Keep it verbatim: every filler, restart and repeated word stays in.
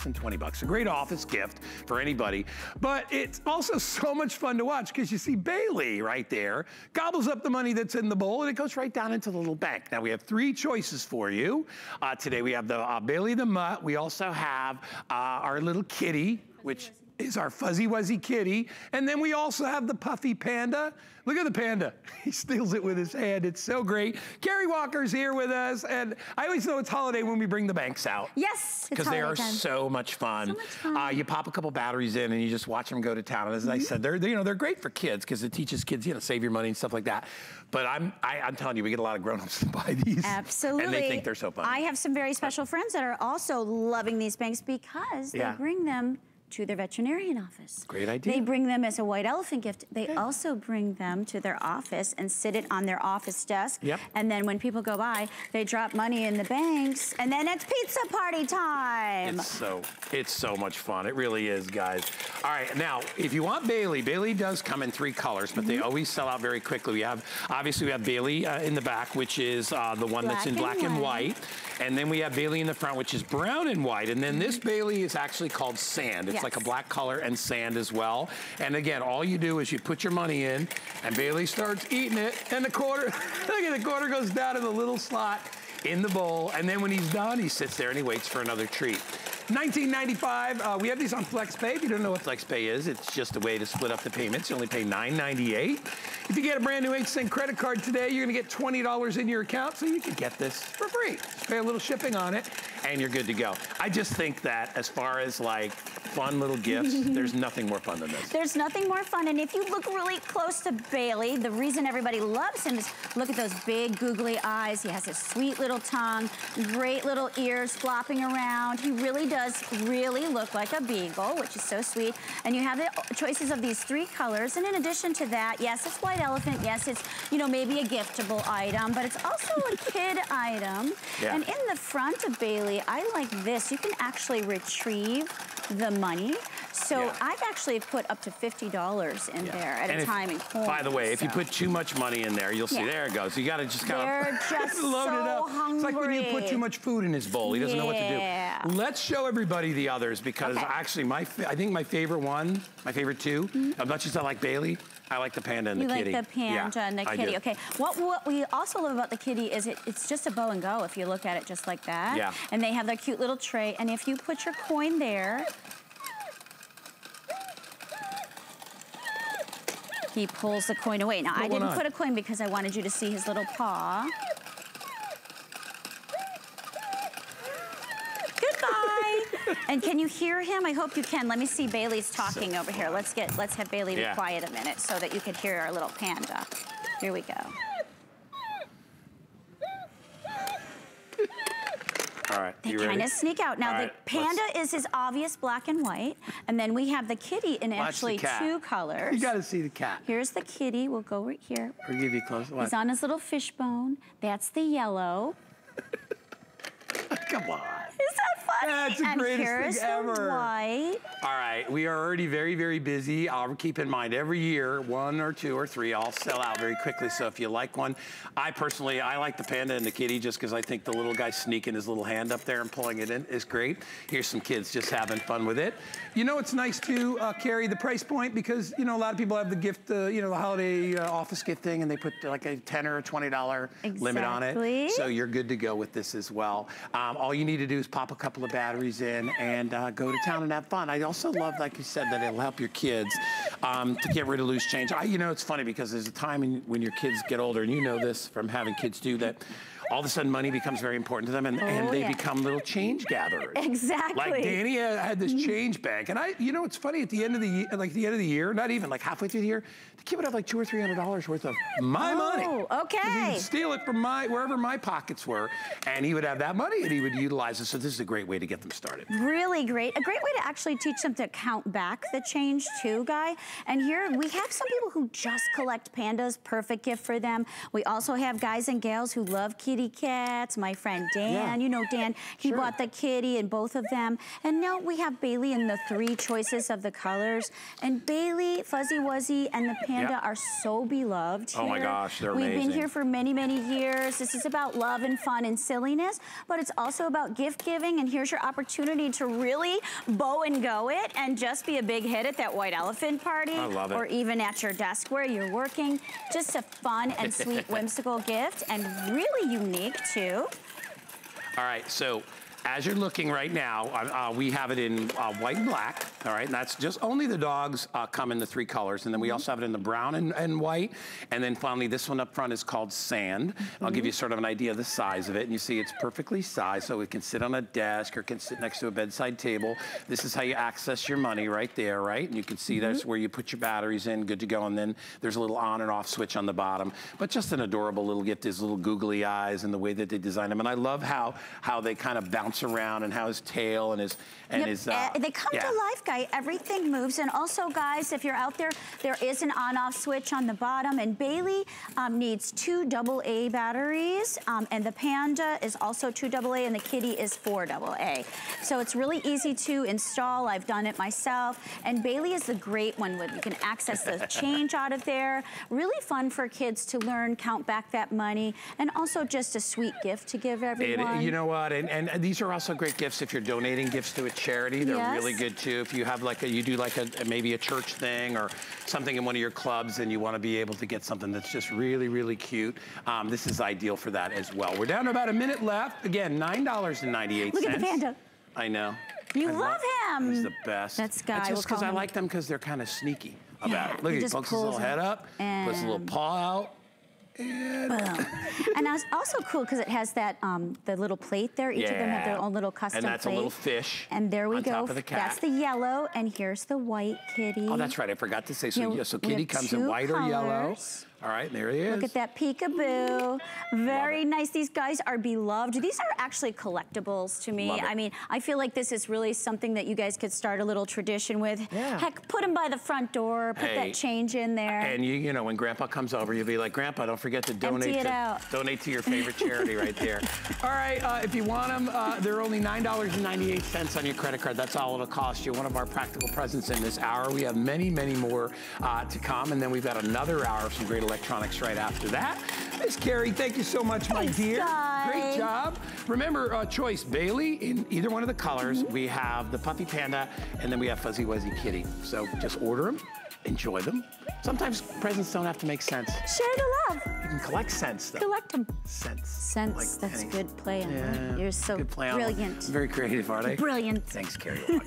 less than twenty bucks. A great office gift for anybody. But it's also so much fun to watch because you see Bailey right there gobbles up the money that's in the bowl and it goes right down into the little bank. Now we have three choices for you. Uh, today we have the uh, Bailey the Mutt. We also have uh, our little kitty, which is our Fuzzy Wuzzy kitty. And then we also have the Puffy Panda. Look at the panda. He steals it with his hand. It's so great. Carrie Walker's here with us. And I always know it's holiday when we bring the banks out. Yes, it's holiday. Because they are time. so much fun. So much fun. Uh, you pop a couple batteries in and you just watch them go to town. And as mm-hmm. I said, they're, they, you know, they're great for kids because it teaches kids, you know, save your money and stuff like that. But I'm, I, I'm telling you, we get a lot of grown-ups to buy these. Absolutely. And they think they're so fun. I have some very special friends that are also loving these banks because yeah. they bring them to their veterinarian office. Great idea. They bring them as a white elephant gift. They okay. also bring them to their office and sit it on their office desk. Yep. And then when people go by, they drop money in the banks and then it's pizza party time. It's so, it's so much fun. It really is, guys. All right, now, if you want Bailey, Bailey does come in three colors, but mm-hmm. they always sell out very quickly. We have, obviously we have Bailey uh, in the back, which is uh, the one black that's in and black white. and white. And then we have Bailey in the front, which is brown and white. And then mm-hmm. this Bailey is actually called sand. It's It's like a black color and sand as well. And again, all you do is you put your money in and Bailey starts eating it and the quarter, look at the quarter goes down in the little slot in the bowl. And then when he's done, he sits there and he waits for another treat. nineteen ninety-five, uh, we have these on FlexPay. If you don't know what FlexPay is, it's just a way to split up the payments. You only pay nine ninety-eight. If you get a brand new eight cent credit card today, you're gonna get twenty dollars in your account, so you can get this for free. Just pay a little shipping on it, and you're good to go. I just think that as far as like fun little gifts, there's nothing more fun than this. There's nothing more fun, and if you look really close to Bailey, the reason everybody loves him is look at those big googly eyes. He has his sweet little tongue, great little ears flopping around. He really does. Does really look like a beagle, which is so sweet. And you have the choices of these three colors. And in addition to that, yes, it's white elephant. Yes, it's, you know, maybe a giftable item, but it's also a kid item. Yeah. And in the front of Bailey, I like this. You can actually retrieve the money. So yeah. I've actually put up to fifty dollars in yeah. there at and a if, time in coin. By the way, so. if you put too much money in there, you'll see, yeah. there it goes. You gotta just kind They're of just load so it up. Hungry. It's like when you put too much food in his bowl. He doesn't yeah. know what to do. Let's show everybody the others because okay. actually, my I think my favorite one, my favorite two, mm-hmm. as much as I like Bailey, I like the panda and you the like kitty. You like the panda yeah, and the I kitty. Do. Okay. What, what we also love about the kitty is it, it's just a bow and go if you look at it just like that. Yeah. And they have their cute little tray. And if you put your coin there, he pulls the coin away. Now, well, I didn't not? put a coin because I wanted you to see his little paw. And can you hear him? I hope you can. Let me see. Bailey's talking so over here. Let's get, let's have Bailey yeah. be quiet a minute so that you can hear our little panda. Here we go. All right. They kind of sneak out. Now, All the right, panda is his obvious black and white. And then we have the kitty in actually two colors. You got to see the cat. Here's the kitty. We'll go right here. I'll give you a close look. He's on his little fishbone. That's the yellow. Come on. Is that funny? That's the and greatest thing ever. White. All right, we are already very, very busy. Uh, keep in mind, every year, one or two or three, I'll sell out very quickly. So if you like one, I personally, I like the panda and the kitty just because I think the little guy sneaking his little hand up there and pulling it in is great. Here's some kids just having fun with it. You know, it's nice to uh, carry the price point because, you know, a lot of people have the gift, uh, you know, the holiday uh, office gift thing, and they put like a ten or a twenty dollar exactly. limit on it. So you're good to go with this as well. Um, all you need to do is pop a couple of batteries in and uh, go to town and have fun. I also love, like you said, that it'll help your kids um, to get rid of loose change. I, you know, it's funny because there's a time in, when your kids get older, and you know this from having kids do that, all of a sudden money becomes very important to them, and, oh, and they yeah. become little change gatherers. Exactly. Like Danny had this change bank, and I, you know, it's funny, at the end of the, like the end of the year, not even, like halfway through the year, the kid would have like two or three hundred dollars worth of my oh, money. Oh, okay. He'd steal it from my, wherever my pockets were, and he would have that money, and he would utilize it, so this is a great way to get them started. Really great, a great way to actually teach them to count back the change too, Guy. And here, we have some people who just collect pandas, perfect gift for them. We also have guys and gals who love kitty kitty cats, my friend Dan, yeah. you know Dan, he sure. bought the kitty and both of them. And now we have Bailey in the three choices of the colors. And Bailey, Fuzzy Wuzzy, and the panda yep. are so beloved here. Oh my gosh, they're We've amazing. We've been here for many, many years. This is about love and fun and silliness, but it's also about gift giving, and here's your opportunity to really bow and go it and just be a big hit at that white elephant party. I love it. Or even at your desk where you're working. Just a fun and sweet whimsical gift, and really unique too. All right, so as you're looking right now, uh, we have it in uh, white and black, all right? And that's just only the dogs uh, come in the three colors. And then we mm-hmm. also have it in the brown and, and white. And then finally, this one up front is called Sand. Mm-hmm. I'll give you sort of an idea of the size of it. And you see it's perfectly sized, so it can sit on a desk or can sit next to a bedside table. This is how you access your money right there, right? And you can see mm-hmm. that's where you put your batteries in, good to go. And then there's a little on and off switch on the bottom. But just an adorable little gift, his little googly eyes and the way that they design them. And I love how, how they kind of bounce around, and how his tail and his and yep. his uh, they come yeah. to life, guy. Everything moves. And also, guys, if you're out there, there is an on-off switch on the bottom. And Bailey um, needs two double A batteries, um, and the panda is also two double A, and the kitty is four double A. So it's really easy to install. I've done it myself. And Bailey is the great one with you can access the change out of there. Really fun for kids to learn, count back that money, and also just a sweet gift to give everyone. It, you know what? And and these are also great gifts if you're donating gifts to a charity. They're yes. really good too. If you have like a, you do like a, maybe a church thing or something in one of your clubs and you want to be able to get something that's just really, really cute. Um, this is ideal for that as well. We're down to about a minute left. Again, nine ninety-eight. Look at the panda. I know. You I love him. He's the best. That's Guy. It's just because I like them because they're kind of sneaky about yeah, it. Look, he, he pokes his little head up, puts a little paw out. Boom. And it's also cool because it has that um, the little plate there. Each yeah. of them have their own little custom plate. And that's plate. a little fish. And there we on go. Top of the cat. That's the yellow, and here's the white kitty. Oh, that's right. I forgot to say. So, yeah, yeah, so kitty comes in white colors. or yellow. All right, there he is. Look at that peekaboo. Very nice. These guys are beloved. These are actually collectibles to me. I mean, I feel like this is really something that you guys could start a little tradition with. Yeah. Heck, put them by the front door. Put hey. that change in there. And you, you know, when Grandpa comes over, you'll be like, Grandpa, don't forget to donate to, donate to your favorite charity right there. All right, uh, if you want them, uh, they're only nine ninety-eight on your credit card. That's all it'll cost you. One of our practical presents in this hour. We have many, many more uh, to come, and then we've got another hour of some great electronics right after that. Miss Carey, thank you so much, my Thanks, dear. Guys. Great job. Remember, uh, choice Bailey in either one of the colors. Mm-hmm. We have the puppy panda, and then we have Fuzzy Wuzzy Kitty. So just order them, enjoy them. Sometimes presents don't have to make sense. Share the love. You can collect sense, though. Collect them. Sense. Sense. Like that's anything. Good play on yeah, that. You're so good play on brilliant. Them. Very creative, aren't I? Brilliant. Thanks, Carey.